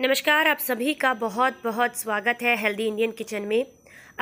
नमस्कार, आप सभी का बहुत बहुत स्वागत है हेल्दी इंडियन किचन में।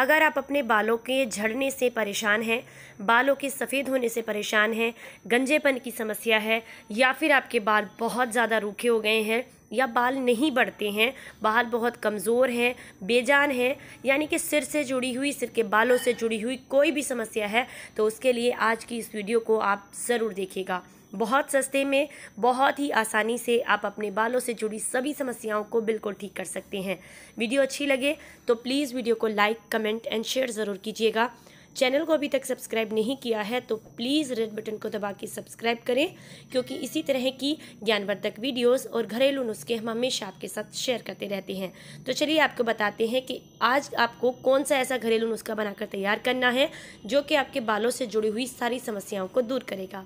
अगर आप अपने बालों के झड़ने से परेशान हैं, बालों के सफ़ेद होने से परेशान हैं, गंजेपन की समस्या है, या फिर आपके बाल बहुत ज़्यादा रूखे हो गए हैं या बाल नहीं बढ़ते हैं, बाल बहुत कमज़ोर हैं, बेजान हैं, यानी कि सिर से जुड़ी हुई, सिर के बालों से जुड़ी हुई कोई भी समस्या है, तो उसके लिए आज की इस वीडियो को आप ज़रूर देखिएगा। बहुत सस्ते में, बहुत ही आसानी से आप अपने बालों से जुड़ी सभी समस्याओं को बिल्कुल ठीक कर सकते हैं। वीडियो अच्छी लगे तो प्लीज़ वीडियो को लाइक, कमेंट एंड शेयर ज़रूर कीजिएगा। चैनल को अभी तक सब्सक्राइब नहीं किया है तो प्लीज़ रेड बटन को दबा के सब्सक्राइब करें, क्योंकि इसी तरह की ज्ञानवर्धक वीडियोस और घरेलू नुस्खे हम हमेशा आपके साथ शेयर करते रहते हैं। तो चलिए आपको बताते हैं कि आज आपको कौन सा ऐसा घरेलू नुस्खा बनाकर तैयार करना है जो कि आपके बालों से जुड़ी हुई सारी समस्याओं को दूर करेगा।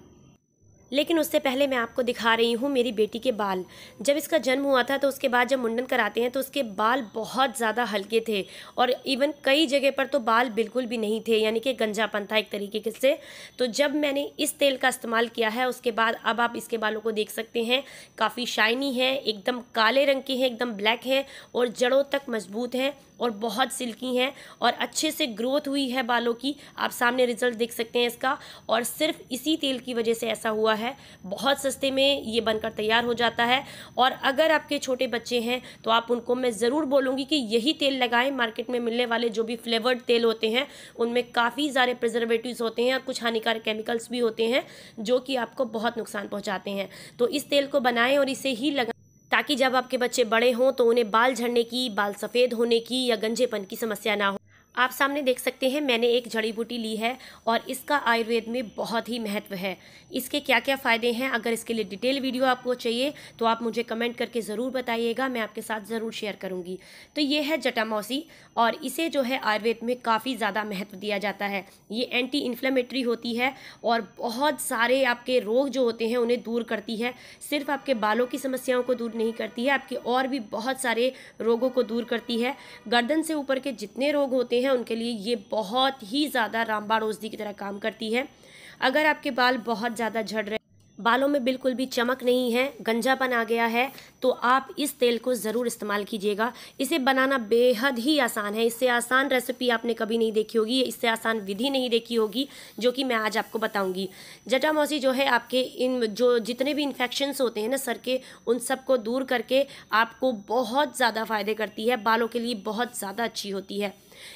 लेकिन उससे पहले मैं आपको दिखा रही हूँ मेरी बेटी के बाल। जब इसका जन्म हुआ था तो उसके बाद जब मुंडन कराते हैं तो उसके बाल बहुत ज़्यादा हल्के थे और इवन कई जगह पर तो बाल बिल्कुल भी नहीं थे, यानी कि गंजापन था एक तरीके से। तो जब मैंने इस तेल का इस्तेमाल किया है उसके बाद अब आप इसके बालों को देख सकते हैं, काफ़ी शाइनी है, एकदम काले रंग की है, एकदम ब्लैक है और जड़ों तक मजबूत है और बहुत सिल्की हैं और अच्छे से ग्रोथ हुई है बालों की। आप सामने रिजल्ट देख सकते हैं इसका, और सिर्फ इसी तेल की वजह से ऐसा हुआ है। बहुत सस्ते में ये बनकर तैयार हो जाता है और अगर आपके छोटे बच्चे हैं तो आप उनको, मैं ज़रूर बोलूँगी कि यही तेल लगाएं। मार्केट में मिलने वाले जो भी फ्लेवर्ड तेल होते हैं उनमें काफ़ी सारे प्रिजर्वेटिव्स होते हैं और कुछ हानिकारक केमिकल्स भी होते हैं जो कि आपको बहुत नुकसान पहुँचाते हैं। तो इस तेल को बनाएँ और इसे ही लगाएं, ताकि जब आपके बच्चे बड़े हों तो उन्हें बाल झड़ने की, बाल सफ़ेद होने की या गंजेपन की समस्या ना हो। आप सामने देख सकते हैं मैंने एक जड़ी बूटी ली है और इसका आयुर्वेद में बहुत ही महत्व है। इसके क्या क्या फ़ायदे हैं, अगर इसके लिए डिटेल वीडियो आपको चाहिए तो आप मुझे कमेंट करके ज़रूर बताइएगा, मैं आपके साथ ज़रूर शेयर करूँगी। तो ये है जटामौसी और इसे जो है आयुर्वेद में काफ़ी ज़्यादा महत्व दिया जाता है। ये एंटी इन्फ्लेमेटरी होती है और बहुत सारे आपके रोग जो होते हैं उन्हें दूर करती है। सिर्फ आपके बालों की समस्याओं को दूर नहीं करती है, आपके और भी बहुत सारे रोगों को दूर करती है। गर्दन से ऊपर के जितने रोग होते हैं उनके लिए ये बहुत ही ज़्यादा रामबाण औषधि की तरह काम करती है। अगर आपके बाल बहुत ज़्यादा झड़ रहे, बालों में बिल्कुल भी चमक नहीं है, गंजापन आ गया है, तो आप इस तेल को ज़रूर इस्तेमाल कीजिएगा। इसे बनाना बेहद ही आसान है, इससे आसान रेसिपी आपने कभी नहीं देखी होगी, इससे आसान विधि नहीं देखी होगी जो कि मैं आज आपको बताऊंगी। जटामौसी जो है आपके इन जो जितने भी इन्फेक्शंस होते हैं ना सर के, उन सबको दूर करके आपको बहुत ज़्यादा फ़ायदे करती है, बालों के लिए बहुत ज़्यादा अच्छी होती है।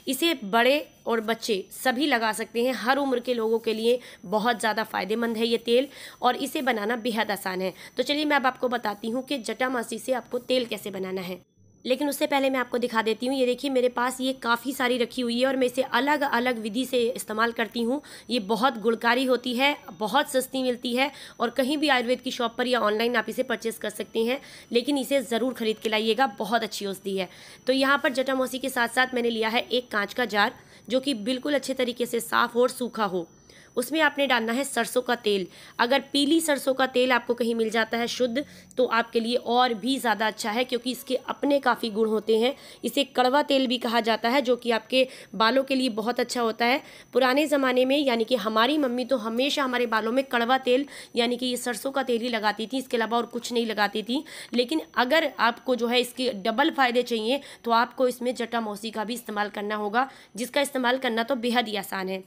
इसे बड़े और बच्चे सभी लगा सकते हैं, हर उम्र के लोगों के लिए बहुत ज़्यादा फ़ायदेमंद है ये तेल और इसे बनाना बेहद आसान है। तो चलिए मैं अब आपको बताती हूँ कि जटामासी से आपको तेल कैसे बनाना है, लेकिन उससे पहले मैं आपको दिखा देती हूँ। ये देखिए मेरे पास ये काफ़ी सारी रखी हुई है और मैं इसे अलग अलग विधि से इस्तेमाल करती हूँ। ये बहुत गुणकारी होती है, बहुत सस्ती मिलती है और कहीं भी आयुर्वेद की शॉप पर या ऑनलाइन आप इसे परचेस कर सकते हैं, लेकिन इसे ज़रूर ख़रीद के लाइएगा, बहुत अच्छी औषधि है। तो यहाँ पर जटामौसी के साथ साथ मैंने लिया है एक कांच का जार जो कि बिल्कुल अच्छे तरीके से साफ़ और सूखा हो। उसमें आपने डालना है सरसों का तेल। अगर पीली सरसों का तेल आपको कहीं मिल जाता है शुद्ध तो आपके लिए और भी ज़्यादा अच्छा है, क्योंकि इसके अपने काफ़ी गुण होते हैं। इसे कड़वा तेल भी कहा जाता है जो कि आपके बालों के लिए बहुत अच्छा होता है। पुराने ज़माने में यानी कि हमारी मम्मी तो हमेशा हमारे बालों में कड़वा तेल यानी कि ये सरसों का तेल ही लगाती थी, इसके अलावा और कुछ नहीं लगाती थी। लेकिन अगर आपको जो है इसके डबल फ़ायदे चाहिए तो आपको इसमें जटामौसी का भी इस्तेमाल करना होगा, जिसका इस्तेमाल करना तो बेहद ही आसान है।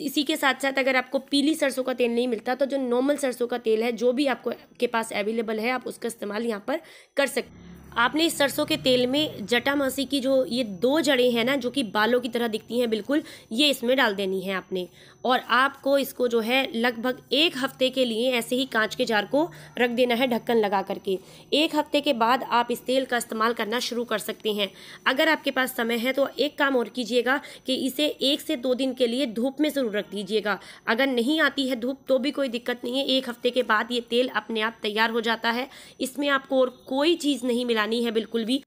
इसी के साथ साथ अगर आपको पीली सरसों का तेल नहीं मिलता तो जो नॉर्मल सरसों का तेल है, जो भी आपको के पास अवेलेबल है, आप उसका इस्तेमाल यहाँ पर कर सकते हैं। आपने इस सरसों के तेल में जटामौसी की जो ये दो जड़ें हैं ना, जो कि बालों की तरह दिखती हैं बिल्कुल, ये इसमें डाल देनी है आपने, और आपको इसको जो है लगभग एक हफ्ते के लिए ऐसे ही कांच के जार को रख देना है ढक्कन लगा करके। एक हफ्ते के बाद आप इस तेल का इस्तेमाल करना शुरू कर सकते हैं। अगर आपके पास समय है तो एक काम और कीजिएगा कि इसे 1 से 2 दिन के लिए धूप में ज़रूर रख दीजिएगा। अगर नहीं आती है धूप तो भी कोई दिक्कत नहीं है, एक हफ्ते के बाद ये तेल अपने आप तैयार हो जाता है। इसमें आपको और कोई चीज़ नहीं मिला है बिल्कुल भी।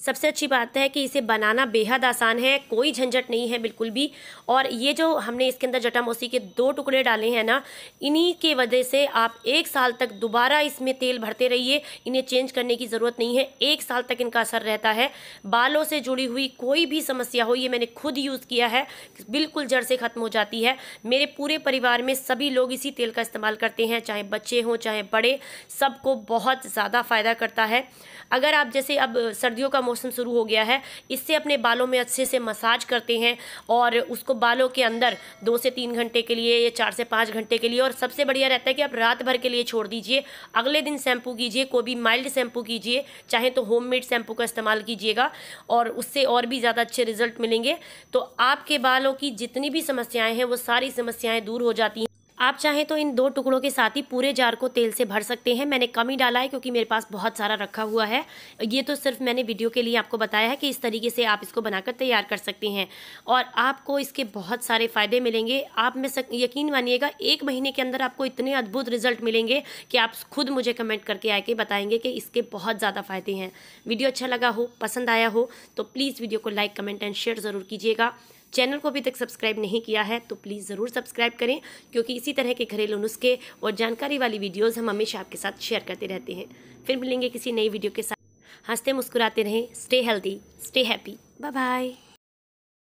सबसे अच्छी बात है कि इसे बनाना बेहद आसान है, कोई झंझट नहीं है बिल्कुल भी। और ये जो हमने इसके अंदर जटामोसी के 2 टुकड़े डाले हैं ना, इन्हीं के वजह से आप 1 साल तक दोबारा इसमें तेल भरते रहिए, इन्हें चेंज करने की ज़रूरत नहीं है। 1 साल तक इनका असर रहता है। बालों से जुड़ी हुई कोई भी समस्या हो, ये मैंने खुद यूज़ किया है, बिल्कुल जड़ से ख़त्म हो जाती है। मेरे पूरे परिवार में सभी लोग इसी तेल का इस्तेमाल करते हैं, चाहे बच्चे हों चाहे बड़े, सबको बहुत ज़्यादा फ़ायदा करता है। अगर आप जैसे अब सर्दियों का मौसम शुरू हो गया है, इससे अपने बालों में अच्छे से मसाज करते हैं और उसको बालों के अंदर 2 से 3 घंटे के लिए या 4 से 5 घंटे के लिए, और सबसे बढ़िया रहता है कि आप रात भर के लिए छोड़ दीजिए, अगले दिन शैम्पू कीजिए, कोई भी माइल्ड शैम्पू कीजिए, चाहे तो होममेड शैम्पू का इस्तेमाल कीजिएगा, और उससे और भी ज़्यादा अच्छे रिजल्ट मिलेंगे। तो आपके बालों की जितनी भी समस्याएँ हैं वो सारी समस्याएँ दूर हो जाती हैं। आप चाहें तो इन 2 टुकड़ों के साथ ही पूरे जार को तेल से भर सकते हैं। मैंने कम ही डाला है क्योंकि मेरे पास बहुत सारा रखा हुआ है। ये तो सिर्फ मैंने वीडियो के लिए आपको बताया है कि इस तरीके से आप इसको बनाकर तैयार कर सकते हैं और आपको इसके बहुत सारे फ़ायदे मिलेंगे। आप में यकीन मानिएगा 1 महीने के अंदर आपको इतने अद्भुत रिजल्ट मिलेंगे कि आप खुद मुझे कमेंट करके आके बताएंगे कि इसके बहुत ज़्यादा फ़ायदे हैं। वीडियो अच्छा लगा हो, पसंद आया हो तो प्लीज़ वीडियो को लाइक कमेंट एंड शेयर ज़रूर कीजिएगा। चैनल को अभी तक सब्सक्राइब नहीं किया है तो प्लीज़ ज़रूर सब्सक्राइब करें, क्योंकि इसी तरह के घरेलू नुस्खे और जानकारी वाली वीडियोस हम हमेशा आपके साथ शेयर करते रहते हैं। फिर मिलेंगे किसी नई वीडियो के साथ। हंसते मुस्कुराते रहें, stay healthy, stay happy, bye bye.